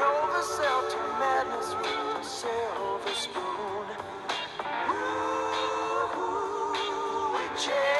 drove herself to madness with a silver spoon. Ooh, ooh,